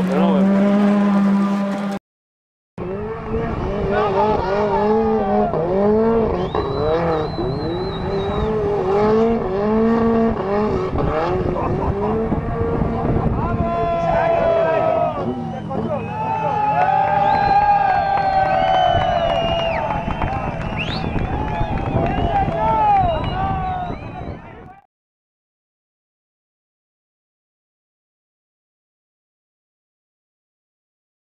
no, no.